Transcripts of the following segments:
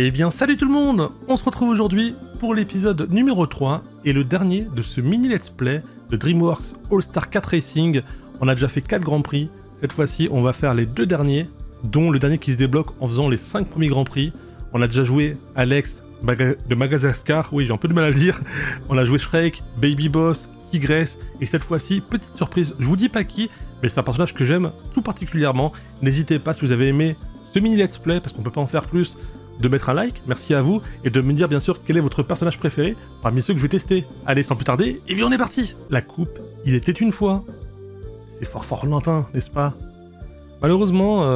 Eh bien salut tout le monde, on se retrouve aujourd'hui pour l'épisode numéro 3 et le dernier de ce mini let's play de DreamWorks All-Star 4 Racing. On a déjà fait 4 grands prix, cette fois-ci on va faire les deux derniers, dont le dernier qui se débloque en faisant les 5 premiers grands prix. On a déjà joué Alex de Madagascar, oui j'ai un peu de mal à le dire, on a joué Shrek, Baby Boss, Tigress, et cette fois-ci, petite surprise, je vous dis pas qui, mais c'est un personnage que j'aime tout particulièrement. N'hésitez pas, si vous avez aimé ce mini let's play, parce qu'on peut pas en faire plus, de mettre un like, merci à vous, et de me dire bien sûr quel est votre personnage préféré parmi ceux que je vais tester. Allez, sans plus tarder, et bien on est parti. La coupe, il était une fois. C'est fort lointain, n'est-ce pas? Malheureusement,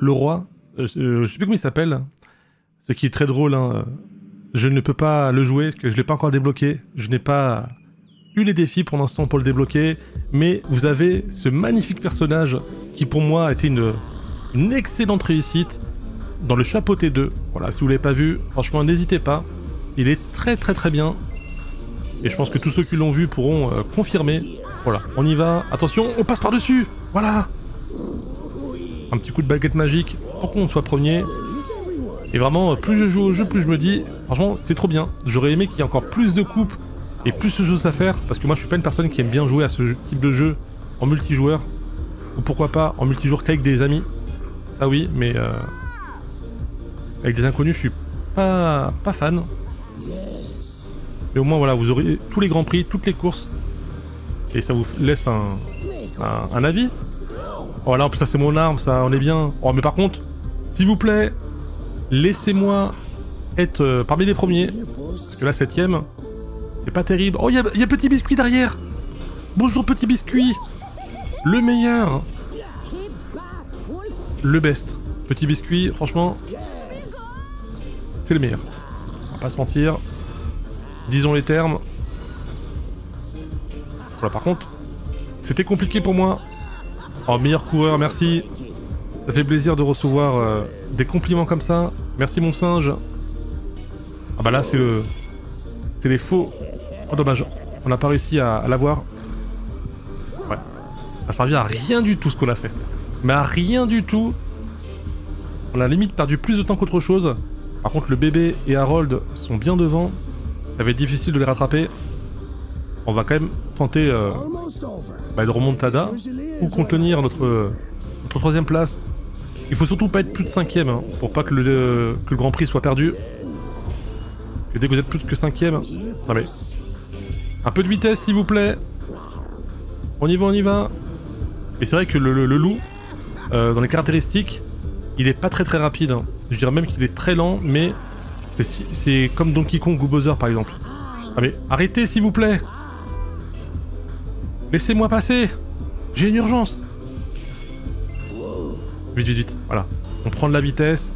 le roi, je sais plus comment il s'appelle, ce qui est très drôle, hein, je ne peux pas le jouer, que je l'ai pas encore débloqué, je n'ai pas eu les défis pour l'instant pour le débloquer, mais vous avez ce magnifique personnage qui pour moi a été une excellente réussite dans le chapeau T2. Voilà, si vous l'avez pas vu, franchement n'hésitez pas, il est très bien, et je pense que tous ceux qui l'ont vu pourront confirmer. Voilà, on y va, attention, on passe par dessus. Voilà, un petit coup de baguette magique pour qu'on soit premier. Et vraiment, plus je joue au jeu, plus je me dis, franchement c'est trop bien, j'aurais aimé qu'il y ait encore plus de coupes et plus de choses à faire, parce que moi je suis pas une personne qui aime bien jouer à ce type de jeu en multijoueur, ou pourquoi pas en multijoueur qu'avec des amis, ça oui, mais avec des inconnus je suis pas fan. Mais au moins voilà, vous aurez tous les grands prix, toutes les courses, et ça vous laisse un avis. Voilà, en plus ça c'est mon arme, ça on est bien. Oh mais par contre, s'il vous plaît, laissez-moi être parmi les premiers, parce que là 7ème, c'est pas terrible. Oh, il y a Petit Biscuit derrière. Bonjour Petit Biscuit, le meilleur, le best. Petit Biscuit, franchement, c'est le meilleur. On va pas se mentir, disons les termes. Voilà, par contre, c'était compliqué pour moi. Oh, meilleur coureur, merci. Ça fait plaisir de recevoir des compliments comme ça. Merci mon singe. Ah bah là, c'est le... c'est les faux. Oh dommage, on n'a pas réussi à l'avoir. Ouais. Ça servait à rien du tout ce qu'on a fait. Mais à rien du tout. On a limite perdu plus de temps qu'autre chose. Par contre le bébé et Harold sont bien devant. Ça va être difficile de les rattraper. On va quand même tenter de remontada. Ou contenir notre troisième place. Il faut surtout pas être plus de 5ème, hein, pour pas que le Grand Prix soit perdu. Et dès que vous êtes plus que 5ème... Non mais... Un peu de vitesse s'il vous plaît. On y va, on y va. Et c'est vrai que le loup, dans les caractéristiques, il est pas très rapide. Hein. Je dirais même qu'il est très lent, mais c'est comme Donkey Kong ou Goobowser par exemple. Ah mais arrêtez s'il vous plaît. Laissez-moi passer. J'ai une urgence. Vite, vite, vite. Voilà. On prend de la vitesse.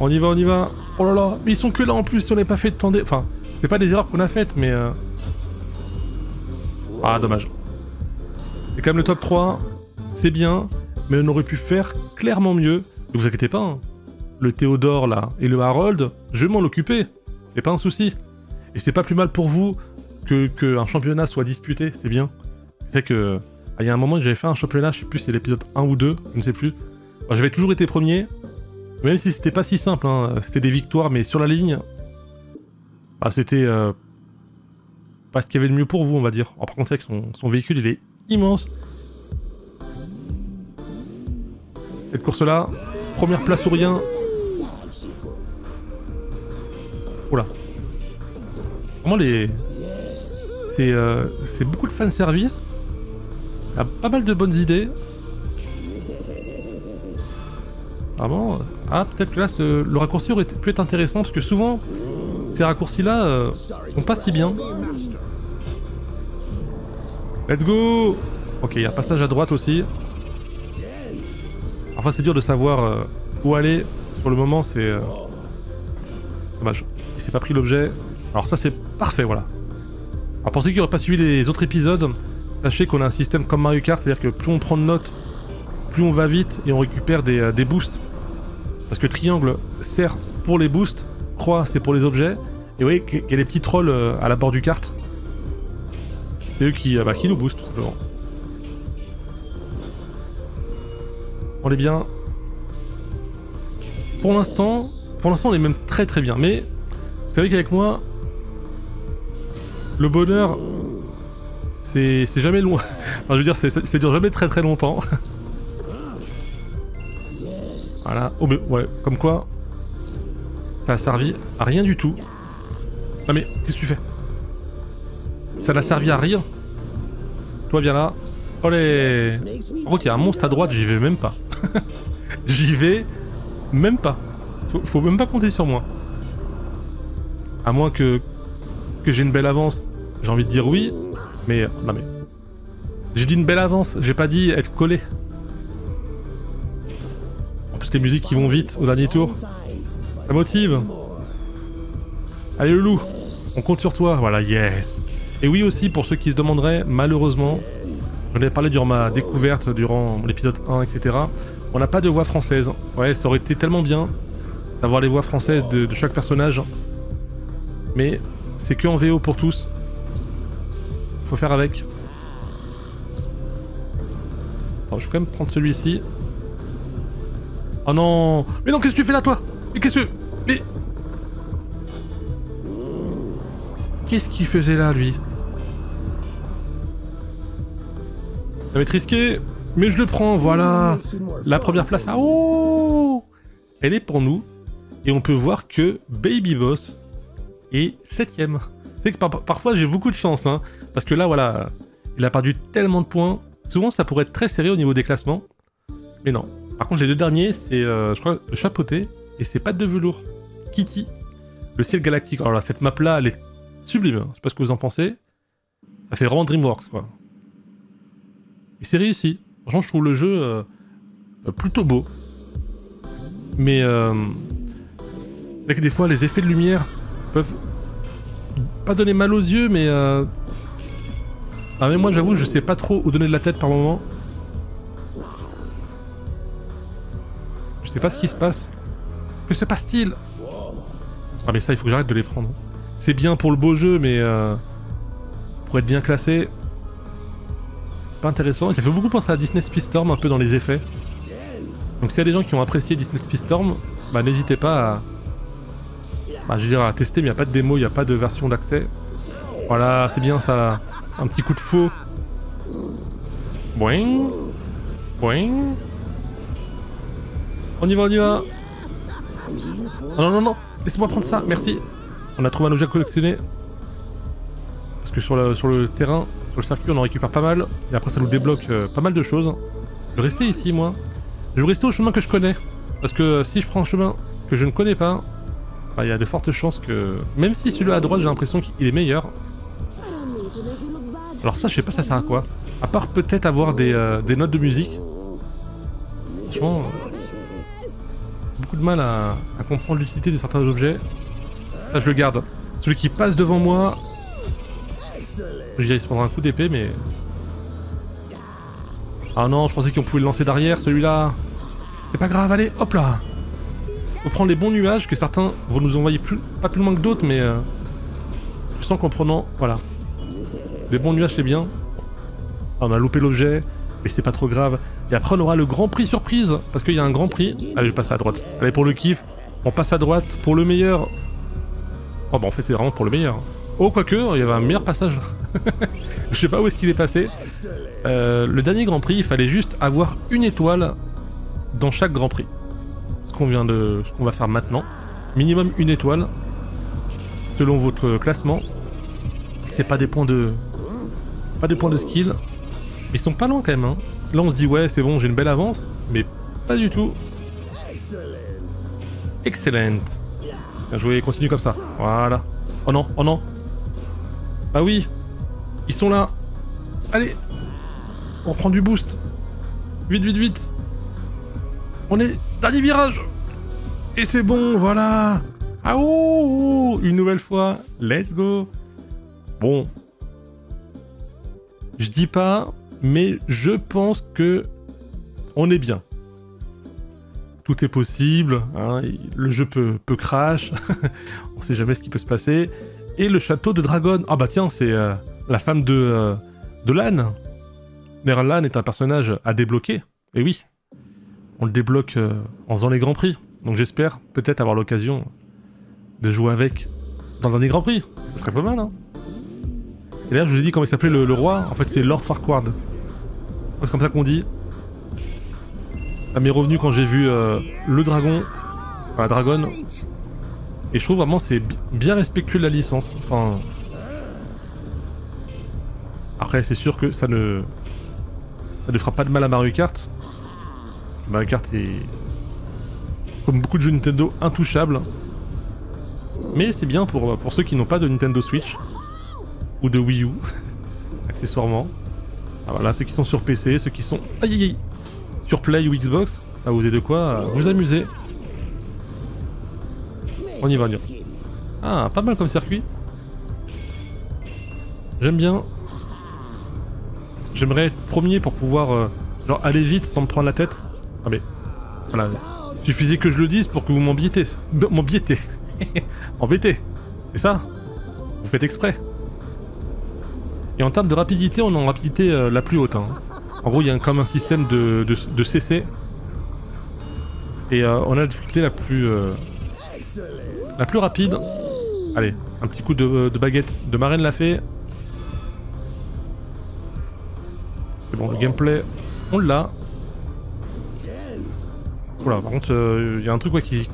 On y va, on y va. Oh là là, mais ils sont que là en plus, si on n'avait pas fait de temps des... Enfin, c'est pas des erreurs qu'on a faites, mais... Ah, dommage. C'est quand même le top 3, c'est bien, mais on aurait pu faire clairement mieux. Ne vous inquiétez pas, hein. Le Théodore, là, et le Harold, je vais m'en occuper. C'est pas un souci. Et c'est pas plus mal pour vous qu'un championnat soit disputé, c'est bien. C'est que... Il y a un moment, j'avais fait un championnat, je sais plus si c'est l'épisode 1 ou 2, je ne sais plus. Enfin, j'avais toujours été premier. Même si c'était pas si simple, hein, c'était des victoires, mais sur la ligne, bah, c'était pas ce qu'il y avait de mieux pour vous, on va dire. Alors, par contre, c'est que son véhicule, il est immense. Cette course-là, première place ou rien. Oula. Vraiment, c'est beaucoup de fanservice. Il y a pas mal de bonnes idées. Vraiment, ah, peut-être que là, le raccourci aurait pu être intéressant, parce que souvent, ces raccourcis-là sont pas si bien. Let's go. Ok, il y a un passage à droite aussi. Enfin, c'est dur de savoir où aller. Pour le moment, c'est... Dommage, il s'est pas pris l'objet. Alors ça, c'est parfait, voilà. Alors pour ceux qui n'auraient pas suivi les autres épisodes, sachez qu'on a un système comme Mario Kart, c'est-à-dire que plus on prend de notes, plus on va vite et on récupère des boosts. Parce que triangle sert pour les boosts, croix c'est pour les objets, et vous voyez qu'il y a les petits trolls à la bord du kart. C'est eux qui nous boostent tout simplement. On est bien. Pour l'instant on est même très très bien, mais vous savez qu'avec moi, le bonheur, c'est jamais loin. Enfin, je veux dire, c'est dure jamais très très longtemps. Voilà, oh, mais, ouais, comme quoi, ça a servi à rien du tout. Non mais, qu'est-ce que tu fais? Ça n'a servi à rien. Toi, viens là. Olé! En gros, il y a un monstre à droite, j'y vais même pas. J'y vais même pas. Faut même pas compter sur moi. À moins que j'ai une belle avance, j'ai envie de dire oui, mais non mais... J'ai dit une belle avance, j'ai pas dit être collé. En plus les musiques qui vont vite au dernier tour, ça motive. Allez le loup, on compte sur toi, voilà, yes. Et oui aussi pour ceux qui se demanderaient, malheureusement, j'en ai parlé durant ma découverte, durant l'épisode 1, etc. On n'a pas de voix française, ouais ça aurait été tellement bien d'avoir les voix françaises de chaque personnage. Mais c'est que en VO pour tous. Faut faire avec. Alors, je vais quand même prendre celui-ci. Oh non! Mais non, qu'est-ce que tu fais là, toi? Mais qu'est-ce que... Mais... Qu'est-ce qu'il faisait là, lui? Ça va être risqué, mais je le prends, voilà. La première place, ah, oh! Elle est pour nous. Et on peut voir que Baby Boss... Et 7ème. C'est que parfois j'ai beaucoup de chance, hein, parce que là voilà, il a perdu tellement de points. Souvent ça pourrait être très serré au niveau des classements, mais non. Par contre les deux derniers, c'est je crois le chapeauté et c'est Patte de Velours. Kitty, le ciel galactique. Alors là, cette map là, elle est sublime. Hein. Je sais pas ce que vous en pensez. Ça fait vraiment DreamWorks quoi. Et c'est réussi. Franchement, je trouve le jeu plutôt beau, mais c'est vrai que des fois les effets de lumière peuvent pas donner mal aux yeux, mais ah, mais moi j'avoue je sais pas trop où donner de la tête par moment. Je sais pas ce qui se passe. Que se passe-t-il? Ah mais ça il faut que j'arrête de les prendre. C'est bien pour le beau jeu, mais pour être bien classé, pas intéressant. Et ça fait beaucoup penser à Disney Speedstorm un peu dans les effets. Donc s'il y a des gens qui ont apprécié Disney Speedstorm, bah n'hésitez pas à... Bah, je veux dire, à tester, mais il n'y a pas de démo, il n'y a pas de version d'accès. Voilà, c'est bien ça, là. Un petit coup de faux. Boing. Boing. On y va, on y va. Oh, non, non, non. Laissez-moi prendre ça, merci. On a trouvé un objet à collectionner. Parce que sur le terrain, sur le circuit, on en récupère pas mal. Et après, ça nous débloque pas mal de choses. Je vais rester ici, moi. Je vais rester au chemin que je connais. Parce que si je prends un chemin que je ne connais pas... Il y a de fortes chances que... Même si celui-là à droite, j'ai l'impression qu'il est meilleur. Alors ça, je sais pas, ça sert à quoi. À part peut-être avoir des notes de musique. Franchement... Beaucoup de mal à comprendre l'utilité de certains objets. Là, je le garde. Celui qui passe devant moi... Je dirais, il se prendra un coup d'épée, mais... Ah non, je pensais qu'on pouvait le lancer derrière, celui-là. C'est pas grave, allez, hop là. On prend les bons nuages que certains vont nous envoyer pas plus loin que d'autres, mais je sens qu'en prenant, voilà, des bons nuages c'est bien. Ah, on a loupé l'objet, mais c'est pas trop grave. Et après on aura le grand prix surprise, parce qu'il y a un grand prix. Allez, je passe à droite. Allez, pour le kiff, on passe à droite pour le meilleur. Oh bah en fait c'est vraiment pour le meilleur. Oh quoique, il y avait un meilleur passage. Je sais pas où est-ce qu'il est passé. Le dernier grand prix, il fallait juste avoir une étoile dans chaque grand prix. Ce qu'on va faire maintenant, minimum une étoile selon votre classement. C'est pas des points de skill, ils sont pas loin quand même hein. Là on se dit ouais c'est bon, j'ai une belle avance, mais pas du tout. Excellent, bien joué, continue comme ça, voilà. Oh non, oh non, bah oui ils sont là. Allez, on reprend du boost. 8 8 8. On est dernier virage. Et c'est bon, voilà. Ah oh, oh, une nouvelle fois. Let's go. Bon. Je dis pas, mais je pense que on est bien. Tout est possible. Hein, le jeu peut crash. On sait jamais ce qui peut se passer. Et le château de Dragon. Ah bah tiens, c'est la femme de Lan. D'ailleurs, Lan est un personnage à débloquer. Et oui. On le débloque en faisant les grands prix. Donc j'espère peut-être avoir l'occasion de jouer avec dans un des Grands Prix. Ce serait pas mal, hein. Et d'ailleurs, je vous ai dit comment il s'appelait le roi. En fait, c'est Lord Farquaad. C'est comme ça qu'on dit. Ça m'est revenu quand j'ai vu le dragon, enfin la dragonne. Et je trouve vraiment c'est bien respectueux de la licence. Enfin... Après, c'est sûr que ça ne fera pas de mal à Mario Kart. Mario Kart est, comme beaucoup de jeux Nintendo, intouchable. Mais c'est bien pour ceux qui n'ont pas de Nintendo Switch ou de Wii U, accessoirement. Alors là, ceux qui sont sur PC, ceux qui sont sur Play ou Xbox, là vous avez de quoi vous amuser. On y va, on y va. Ah, pas mal comme circuit. J'aime bien. J'aimerais être premier pour pouvoir genre aller vite sans me prendre la tête. Ah mais voilà, suffisait que je le dise pour que vous m'embêtez. Embêtez. C'est ça. Vous faites exprès. Et en termes de rapidité, on est en rapidité la plus haute, hein. En gros, il y a comme un système de CC. Et on a la difficulté la plus rapide. Allez, un petit coup de baguette de Marraine l'a fait. C'est bon, le gameplay, on l'a. Oula, par contre, il y a un truc quoi, qui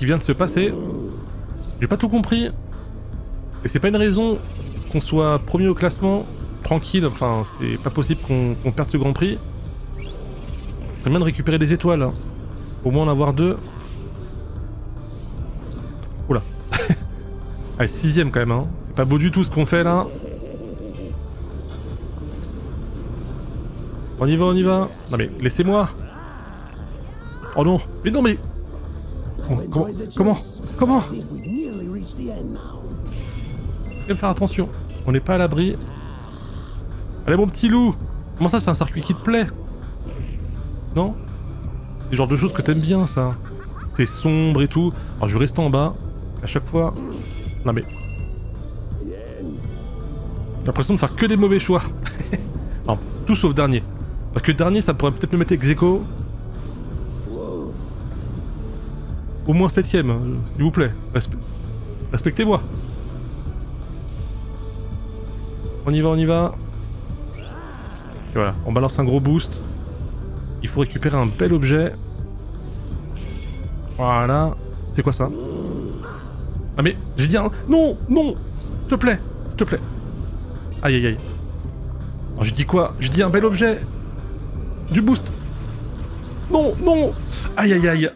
vient de se passer. J'ai pas tout compris. Et c'est pas une raison qu'on soit premier au classement, tranquille, enfin c'est pas possible qu'on perde ce Grand Prix. C'est bien de récupérer des étoiles, hein. Au moins en avoir deux. Oula. Allez, sixième quand même, hein. C'est pas beau du tout ce qu'on fait là. On y va, on y va. Non mais laissez-moi. Oh non, mais non mais... Comment faire attention, on n'est pas à l'abri. Allez mon petit loup, comment ça c'est un circuit qui te plaît? Non? C'est le genre de choses que t'aimes bien ça. C'est sombre et tout. Alors je vais rester en bas, à chaque fois. Non mais... J'ai l'impression de faire que des mauvais choix. Non, tout sauf dernier. Parce que dernier ça pourrait peut-être me mettre ex-aequo. Au moins 7ème, s'il vous plaît. Respectez-moi. On y va, on y va. Et voilà, on balance un gros boost. Il faut récupérer un bel objet. Voilà. C'est quoi ça? Ah mais, j'ai dit un... Non, non. S'il te plaît, s'il te plaît. Aïe, aïe, aïe. Alors j'ai dit quoi? J'ai dit un bel objet. Du boost. Non, non. Aïe, aïe, aïe.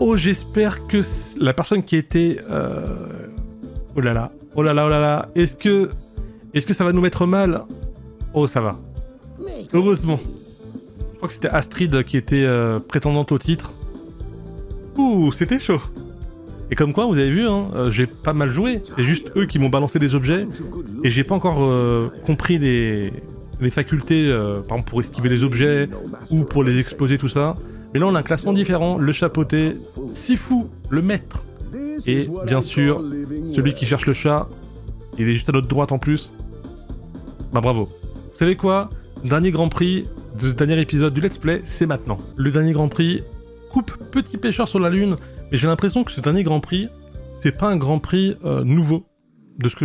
Oh, j'espère que la personne qui était... Oh là là, oh là là, oh là là. Est-ce que ça va nous mettre mal? Oh, ça va. Heureusement. Je crois que c'était Astrid qui était prétendante au titre. Ouh, c'était chaud. Et comme quoi, vous avez vu, hein, j'ai pas mal joué. C'est juste eux qui m'ont balancé des objets. Et j'ai pas encore compris les facultés, par exemple pour esquiver les objets ou pour les exploser, tout ça. Mais là, on a un classement différent. Le chapeauté, Sifu, le maître. Et bien sûr, celui qui cherche le chat. Il est juste à notre droite en plus. Bah bravo. Vous savez quoi? Dernier Grand Prix, le dernier épisode du Let's Play, c'est maintenant. Le dernier Grand Prix coupe Petit Pêcheur sur la Lune. Mais j'ai l'impression que ce dernier Grand Prix, c'est pas un Grand Prix nouveau. De ce que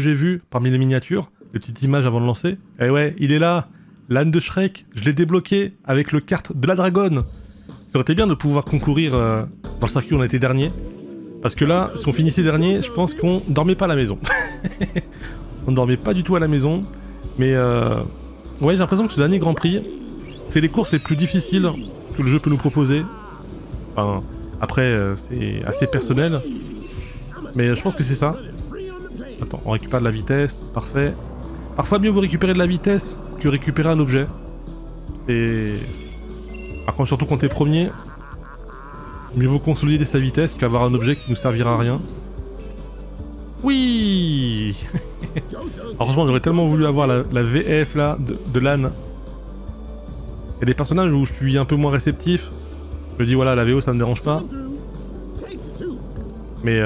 j'ai vu parmi les miniatures, les petites images avant de lancer. Eh ouais, il est là. L'âne de Shrek, je l'ai débloqué avec le kart de la dragonne. Ça aurait été bien de pouvoir concourir dans le circuit où on a été dernier. Parce que là, si on finissait dernier, je pense qu'on dormait pas à la maison. On dormait pas du tout à la maison. Mais ouais, j'ai l'impression que ce dernier Grand Prix, c'est les courses les plus difficiles que le jeu peut nous proposer. Enfin, après, c'est assez personnel. Mais je pense que c'est ça. Attends, on récupère de la vitesse. Parfait. Parfois, mieux vous récupérer de la vitesse que récupérer un objet. Et... Par contre, surtout quand t'es premier... Mieux vaut consolider sa vitesse qu'avoir un objet qui nous servira à rien. Oui. Franchement, j'aurais tellement voulu avoir la VF là, de Lan. Il y a des personnages où je suis un peu moins réceptif. Je me dis voilà, la VO ça me dérange pas. Mais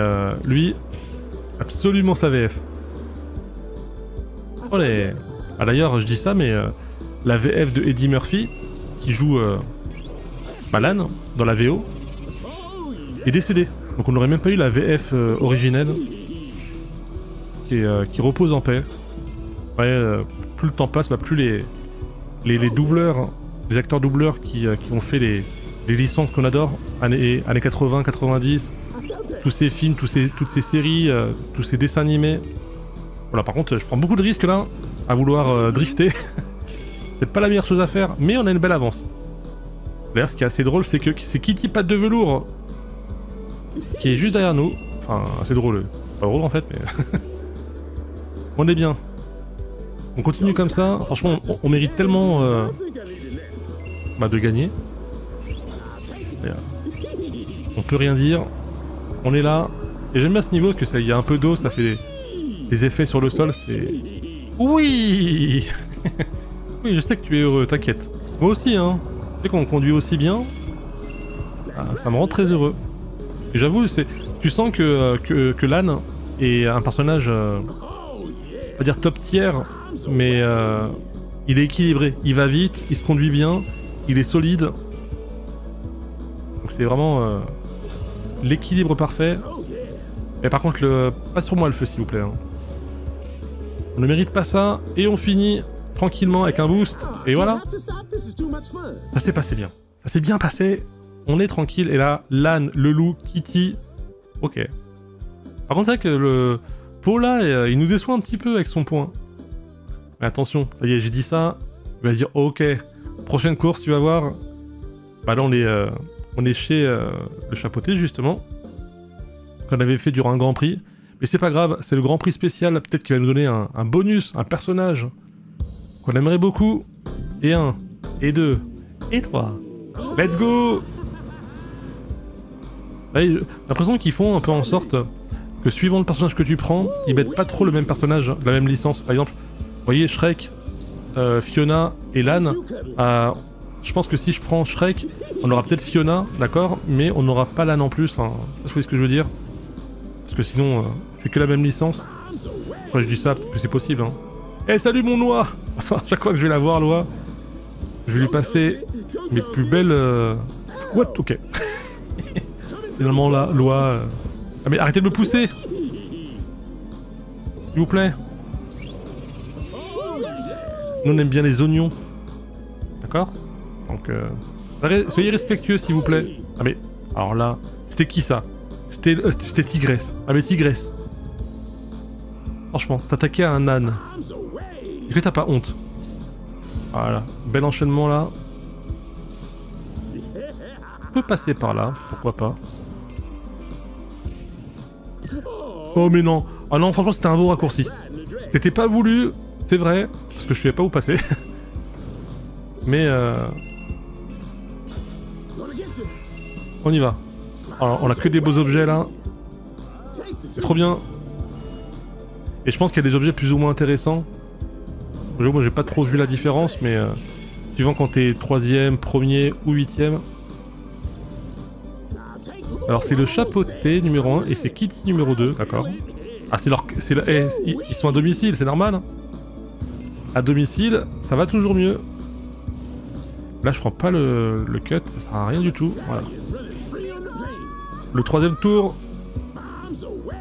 lui, absolument sa VF. Olé. Ah d'ailleurs, je dis ça, mais la VF de Eddie Murphy, qui joue Balan dans la VO, est décédé. Donc on n'aurait même pas eu la VF originelle qui repose en paix. Ouais, plus le temps passe, bah, plus les doubleurs, les acteurs doubleurs qui ont fait les licences qu'on adore, années 80, 90, tous ces films, toutes ces séries, tous ces dessins animés. Voilà, par contre, je prends beaucoup de risques là, à vouloir drifter. C'est pas la meilleure chose à faire, mais on a une belle avance. D'ailleurs, ce qui est assez drôle, c'est que c'est Kitty Patte de Velours qui est juste derrière nous. Enfin, c'est drôle. Pas drôle en fait, mais... on est bien. On continue comme ça. Franchement, on mérite tellement bah, de gagner. Et, on peut rien dire. On est là. Et j'aime bien ce niveau, que ça, y a un peu d'eau, ça fait des effets sur le sol. C'est... oui. Oui, je sais que tu es heureux, t'inquiète. Moi aussi, hein. Tu sais qu'on conduit aussi bien, ça me rend très heureux. Et j'avoue, tu sens que Lan est un personnage, pas dire top tier, mais il est équilibré. Il va vite, il se conduit bien, il est solide. Donc c'est vraiment l'équilibre parfait. Mais par contre, pas sur moi le feu, s'il vous plaît. Hein. On ne mérite pas ça, et on finit tranquillement avec un boost, et voilà. Ça s'est passé bien. Ça s'est bien passé, on est tranquille, et là, Lan, le loup, Kitty... ok. Par contre, c'est vrai que le... Paula, il nous déçoit un petit peu avec son point. Mais attention, ça y est, j'ai dit ça, il va se dire, ok, prochaine course, tu vas voir. Bah là, on est chez le chapeauté, justement, qu'on avait fait durant un Grand Prix. Mais c'est pas grave, c'est le Grand Prix spécial, peut-être qu'il va nous donner un bonus, un personnage... qu'on aimerait beaucoup. Et 1, et 2, et 3. Let's go. J'ai l'impression qu'ils font un peu en sorte que suivant le personnage que tu prends, ils mettent pas trop le même personnage, la même licence. Par exemple, vous voyez Shrek, Fiona et Lan. Je pense que si je prends Shrek, on aura peut-être Fiona, d'accord, mais on n'aura pas Lan en plus. Enfin, vous voyez ce que je veux dire. Parce que sinon, c'est que la même licence. Après, je dis ça parce que c'est possible. Hein. Eh hey, salut mon Noah. À chaque fois que je vais la voir, Loa, je vais lui passer mes plus belles... what? Ok. Finalement, là, Loa... Ah mais arrêtez de me pousser, s'il vous plaît. Nous, on aime bien les oignons. D'accord? Donc, soyez respectueux, s'il vous plaît. Ah mais... alors là... c'était qui, ça? C'était Tigress. Ah mais Tigress. Franchement, t'attaquer à un âne. Est-ce que t'as pas honte? Voilà, bel enchaînement là. On peut passer par là, pourquoi pas. Oh mais non. Ah non, franchement c'était un beau raccourci. C'était pas voulu, c'est vrai, parce que je savais pas où passer. Mais on y va. Alors, on a que des beaux objets là. C'est trop bien. Et je pense qu'il y a des objets plus ou moins intéressants. Moi j'ai pas trop vu la différence, mais suivant quand t'es 3ème, 1er ou 8ème. Alors c'est le chapeauté numéro 1 et c'est Kitty numéro 2, d'accord. Ah c'est leur... hey, ils sont à domicile, c'est normal. À domicile, ça va toujours mieux. Là je prends pas le cut, ça sert à rien du tout, voilà. Le 3ème tour,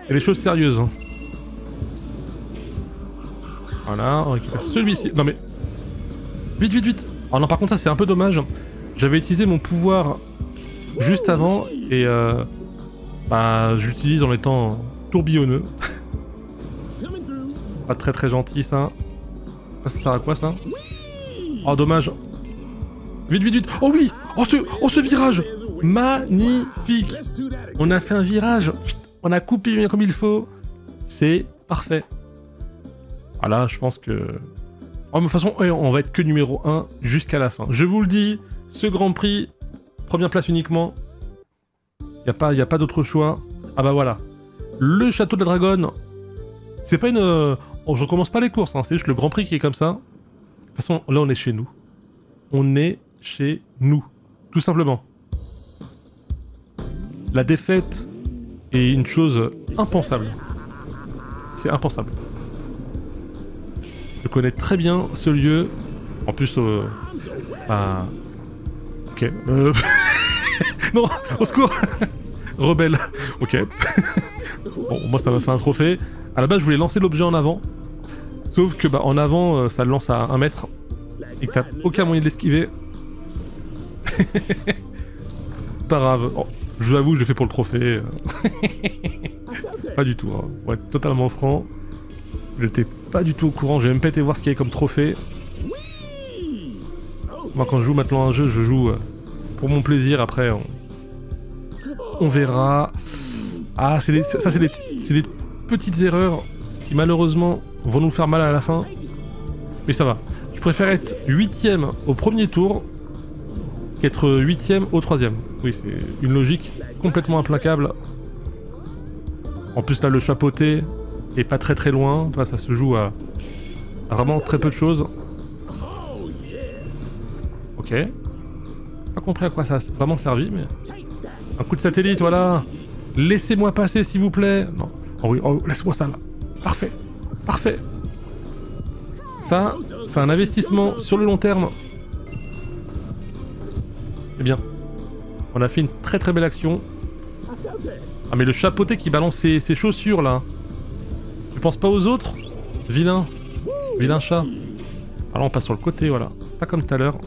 et les choses sérieuses. Voilà, on récupère celui-ci. Non mais... vite, vite, vite. Oh non, par contre ça c'est un peu dommage. J'avais utilisé mon pouvoir juste avant et bah je l'utilise en étant tourbillonneux. Pas très très gentil ça. Ça sert à quoi ça? Oh dommage. Vite, vite, vite. Oh oui. Oh ce virage. Magnifique. On a fait un virage. On a coupé bien comme il faut. C'est parfait. Ah là, je pense que... oh, mais de toute façon, on va être que numéro 1 jusqu'à la fin. Je vous le dis, ce Grand Prix, première place uniquement. Y a pas d'autre choix. Ah bah voilà. Le château de la dragonne. C'est pas une... oh, je recommence pas les courses, hein. C'est juste le Grand Prix qui est comme ça. De toute façon, là, on est chez nous. On est chez nous. Tout simplement. La défaite est une chose impensable. C'est impensable. Je connais très bien ce lieu. En plus, ok. Non, au secours. Rebelle. Ok. Bon, moi ça m'a fait un trophée. À la base, je voulais lancer l'objet en avant. Sauf que bah, en avant, ça le lance à 1 mètre. Et que t'as aucun moyen de l'esquiver. Pas grave. Oh, je l'avoue, je l'ai fait pour le trophée. Pas du tout. Hein. Pour être totalement franc, j'étais pas du tout au courant. J'ai même pas été voir ce qu'il y avait comme trophée. Moi, quand je joue maintenant à un jeu, je joue pour mon plaisir. Après, on verra. Ah, ça, c'est des petites erreurs qui, malheureusement, vont nous faire mal à la fin. Mais ça va. Je préfère être 8ème au premier tour qu'être 8ème au 3ème. Oui, c'est une logique complètement implacable. En plus, là, le chapeauté est pas très très loin. Là, ça se joue à vraiment très peu de choses. Ok. Pas compris à quoi ça a vraiment servi, mais... Un coup de satellite, voilà. Laissez-moi passer, s'il vous plaît. Non. Oh oui, oh, laisse-moi ça, là. Parfait. Parfait. Ça, c'est un investissement sur le long terme. Eh bien, on a fait une très très belle action. Ah, mais le chapeauté qui balance ses chaussures, là. Tu penses pas aux autres? Vilain. Vilain chat. Alors, on passe sur le côté, voilà. Pas comme tout à l'heure.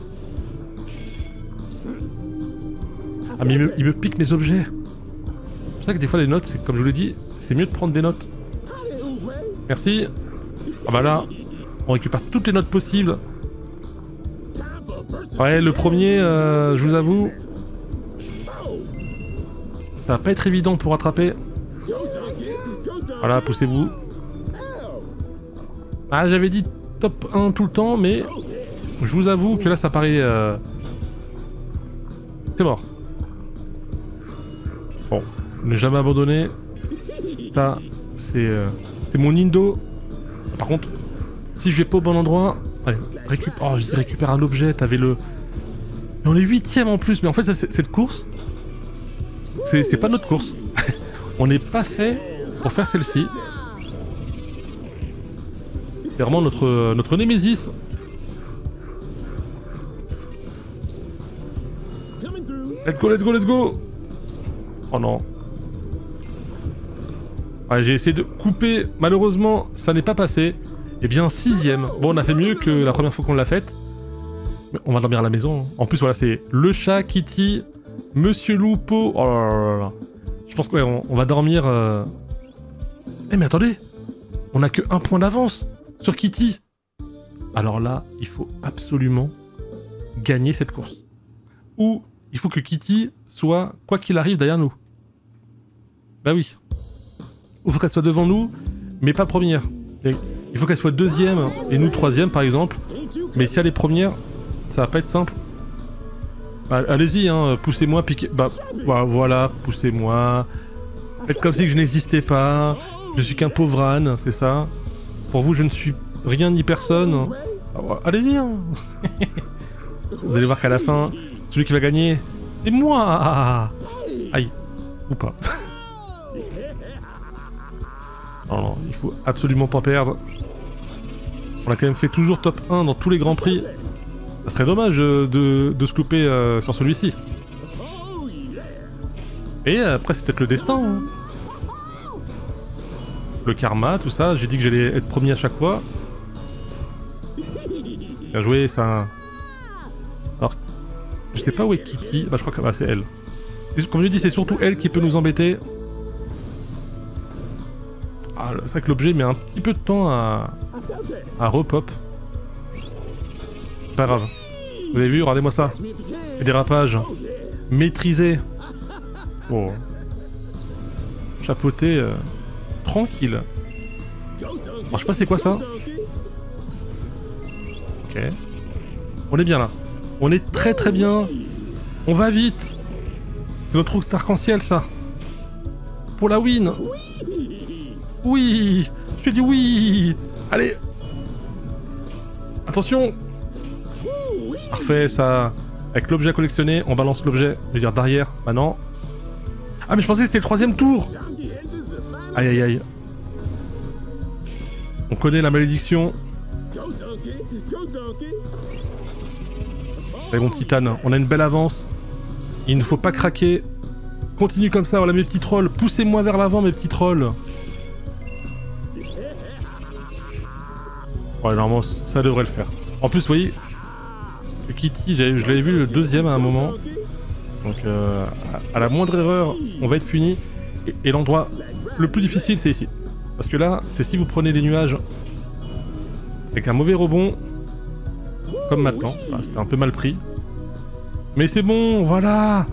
Ah, mais il me pique mes objets. C'est pour ça que des fois, les notes, comme je vous l'ai dit, c'est mieux de prendre des notes. Merci. Ah bah là, on récupère toutes les notes possibles. Ouais, le premier, je vous avoue, ça va pas être évident pour rattraper. Voilà, poussez-vous. Ah, j'avais dit top 1 tout le temps, mais je vous avoue que là, ça paraît... C'est mort. Bon, ne jamais abandonner. Ça, c'est mon indo. Par contre, si je vais pas au bon endroit... Allez, récupère... Oh, je dis récupère un objet, t'avais le... Mais on est 8ème en plus, mais en fait, c'est cette course. C'est pas notre course. On n'est pas fait pour faire celle-ci. C'est vraiment notre némésis. Let's go, let's go, let's go. Oh non. Ouais, j'ai essayé de couper, malheureusement ça n'est pas passé. Eh bien 6ème. Bon, on a fait mieux que la première fois qu'on l'a faite. Mais on va dormir à la maison. En plus voilà, c'est le chat, Kitty, Monsieur Loupo. Oh là là là. Je pense qu'on on va dormir... Eh mais attendez, on a que 1 point d'avance sur Kitty. Alors là, il faut absolument gagner cette course. Ou il faut que Kitty soit, quoi qu'il arrive, derrière nous. Bah oui. Il faut qu'elle soit devant nous, mais pas première. Il faut qu'elle soit 2ème et nous 3ème, par exemple. Mais si elle est première, ça va pas être simple. Bah, allez-y, hein, poussez-moi, piquez... Bah, voilà, poussez-moi. Faites comme si je n'existais pas. Je suis qu'un pauvre âne, c'est ça. Pour vous, je ne suis rien ni personne. Bah, allez-y, hein. Vous allez voir qu'à la fin, celui qui va gagner... C'est moi! Aïe. Ou pas. Non, non, il faut absolument pas perdre. On a quand même fait toujours top 1 dans tous les grands prix. Ça serait dommage de se couper sur celui-ci. Et après, c'est peut-être le destin. Hein. Le karma, tout ça. J'ai dit que j'allais être premier à chaque fois. Bien joué, ça. Alors, je sais pas où est Kitty. Bah, je crois que bah, c'est elle. Comme je dis, c'est surtout elle qui peut nous embêter. Ah, c'est vrai que l'objet met un petit peu de temps à repop. Pas grave. Vous avez vu, regardez-moi ça. Dérapage. Maîtrisé. Oh. Chapeauté. Tranquille. Alors, je sais pas c'est quoi ça. Ok. On est bien là. On est très très bien. On va vite. C'est notre arc-en-ciel ça. Pour la win. Oui, je dis oui. Allez. Attention. Parfait, ça. Avec l'objet à collectionner, on balance l'objet. Je veux dire derrière, maintenant. Ah mais je pensais que c'était le 3ème tour. Aïe aïe aïe. On connaît la malédiction. Allez mon titane, on a une belle avance. Il ne faut pas craquer. Continue comme ça, voilà mes petits trolls. Poussez-moi vers l'avant, mes petits trolls. Ouais, normalement, ça devrait le faire. En plus, vous voyez, Kitty, je l'avais vu le deuxième à un moment. Donc, à la moindre erreur, on va être puni. Et l'endroit le plus difficile, c'est ici. Parce que là, c'est si vous prenez les nuages avec un mauvais rebond, comme maintenant. Enfin, c'était un peu mal pris. Mais c'est bon, voilà.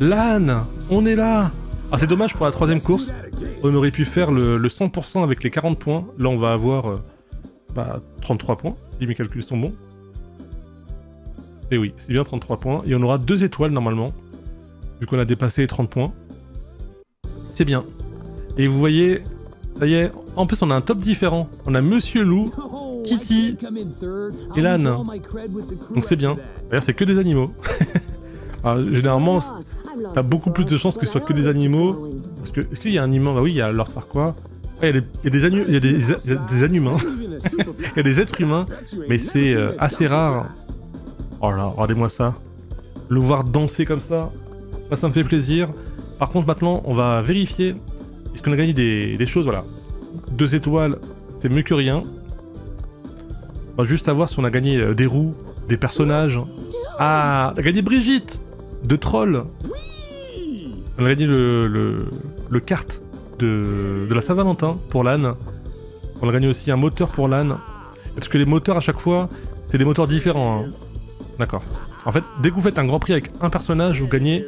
Lan, on est là. Ah, c'est dommage pour la troisième course. On aurait pu faire le 100% avec les 40 points. Là, on va avoir 33 points, si mes calculs sont bons. Et oui, c'est bien 33 points. Et on aura 2 étoiles normalement, vu qu'on a dépassé les 30 points. C'est bien. Et vous voyez, ça y est, en plus on a un top différent. On a Monsieur Loup, Kitty et Lan. Donc c'est bien. D'ailleurs, c'est que des animaux. Alors, généralement, t'as beaucoup plus de chances que ce soit que des animaux. Parce que, est-ce qu'il y a un humain? Bah oui, il y a Lord Farquaad. Il y a des ânes humains. Il y a des êtres humains, mais c'est assez rare. Oh là, regardez-moi ça. Le voir danser comme ça, ça me fait plaisir. Par contre, maintenant, on va vérifier. Est-ce qu'on a gagné des choses? Voilà. 2 étoiles, c'est mieux que rien. On va juste savoir si on a gagné des roues, des personnages. Ah, on a gagné Brigitte de Troll. On a gagné le kart de la Saint-Valentin pour Lan. On a gagné aussi un moteur pour Lan. Parce que les moteurs, à chaque fois, c'est des moteurs différents. Hein. D'accord. En fait, dès que vous faites un grand prix avec un personnage, vous gagnez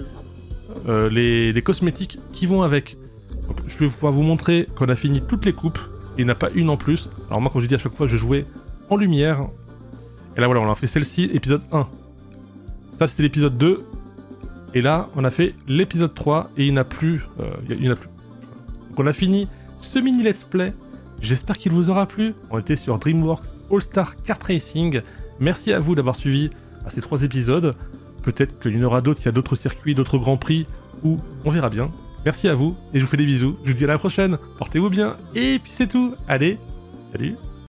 les cosmétiques qui vont avec. Donc, je vais pouvoir vous montrer qu'on a fini toutes les coupes. Et il n'y en a pas une en plus. Alors moi, comme je dis à chaque fois, je jouais en lumière. Et là, voilà, on a fait celle-ci, épisode 1. Ça, c'était l'épisode 2. Et là, on a fait l'épisode 3. Et il n'y en a plus. Donc on a fini ce mini let's play. J'espère qu'il vous aura plu. On était sur DreamWorks All-Star 4 Racing. Merci à vous d'avoir suivi à ces 3 épisodes. Peut-être qu'il y en aura d'autres, s'il y a d'autres circuits, d'autres grands prix, ou on verra bien. Merci à vous, et je vous fais des bisous. Je vous dis à la prochaine, portez-vous bien, et puis c'est tout. Allez, salut!